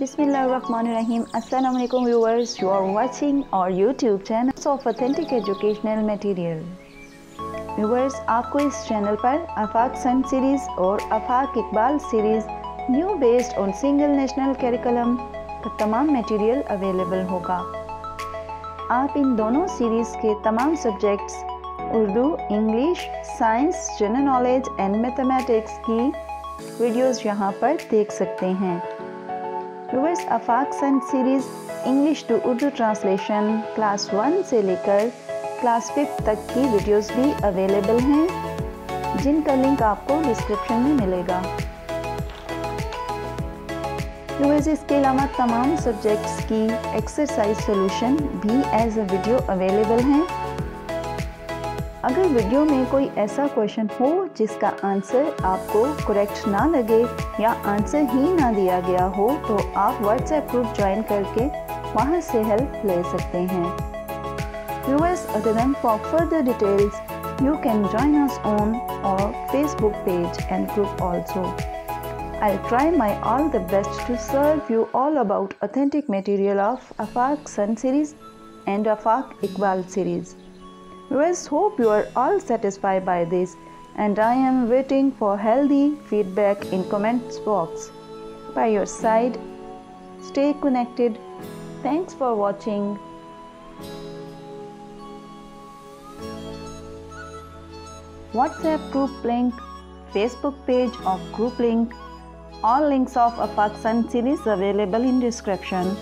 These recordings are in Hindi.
बिस्मिल्लाहिर्रहमानिर्रहीम अस्सलाम वालेकुम viewers, you are watching our YouTube channel of authentic educational material. Viewers, आपको इस चैनल पर आफाक सन सीरीज़ और Afaq Iqbal series new based on single national curriculum का तमाम मटेरियल अवेलेबल होगा। आप इन दोनों सीरीज़ के तमाम subjects Urdu, English, science, general knowledge and mathematics की वीडियोस यहाँ पर देख सकते हैं। Viewers, Afaq sun series English to Urdu translation class 1 से लेकर क्लास 5 तक की वीडियोस भी अवेलेबल हैं, जिनका लिंक आपको डिस्क्रिप्शन में मिलेगा। व्यूअर्स, इसके अलावा तमाम सब्जेक्ट्स की एक्सरसाइज सोल्यूशन भी एज अ वीडियो अवेलेबल हैं। अगर वीडियो में कोई ऐसा क्वेश्चन हो जिसका आंसर आपको करेक्ट ना लगे या आंसर ही ना दिया गया हो, तो आप व्हाट्सएप ग्रुप ज्वाइन करके वहां से हेल्प ले सकते हैं। Viewers, other than for further details you can join us on our Facebook page and group also. I try my all the best to serve you all about authentic material of Afaq sun series and Afaq Iqbal series. Viewers, hope you are all satisfied by this, and I am waiting for healthy feedback in comments box. By your side, stay connected. Thanks for watching. WhatsApp group link, Facebook page of group link, all links of AFAQ Sun series available in description.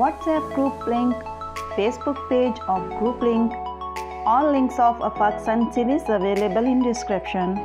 WhatsApp group link, Facebook page of group link, all links of AFAQ Sun series available in description.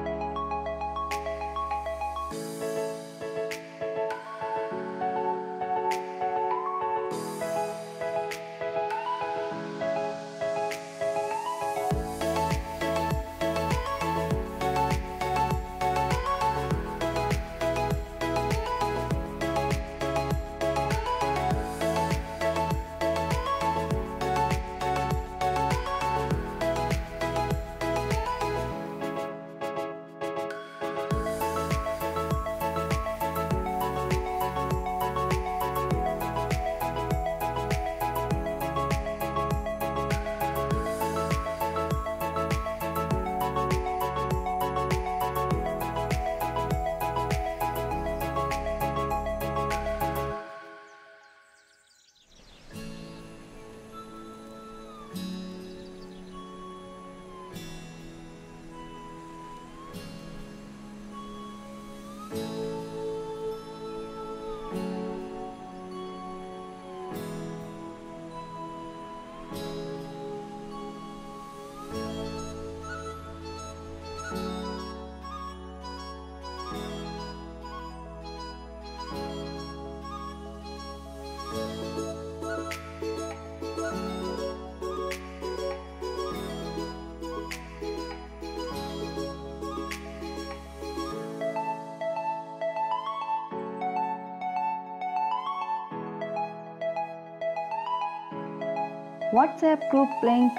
WhatsApp group link,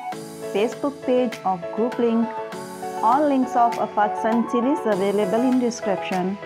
Facebook page of group link. All links of AFAQ Sun Series available in description.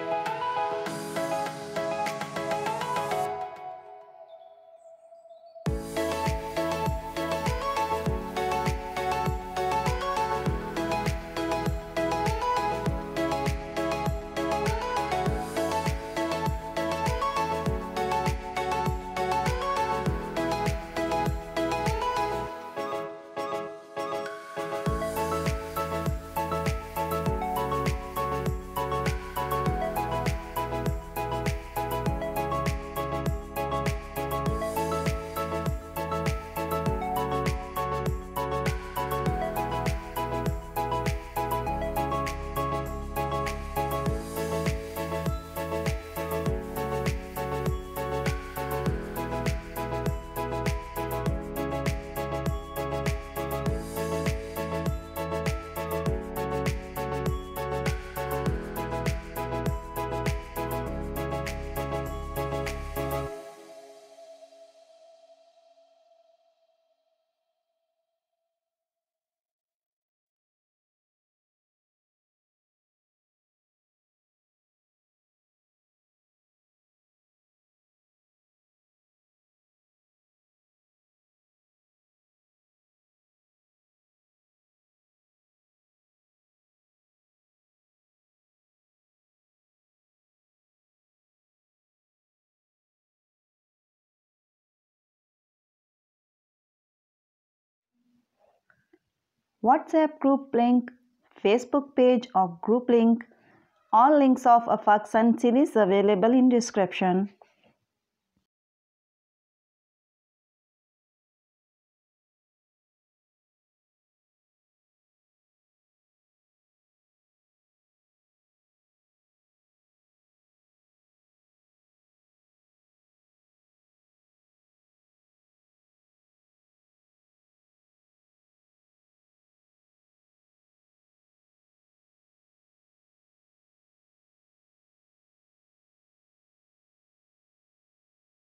WhatsApp group link, Facebook page of group link. All links of AFAQ Sun Series available in description.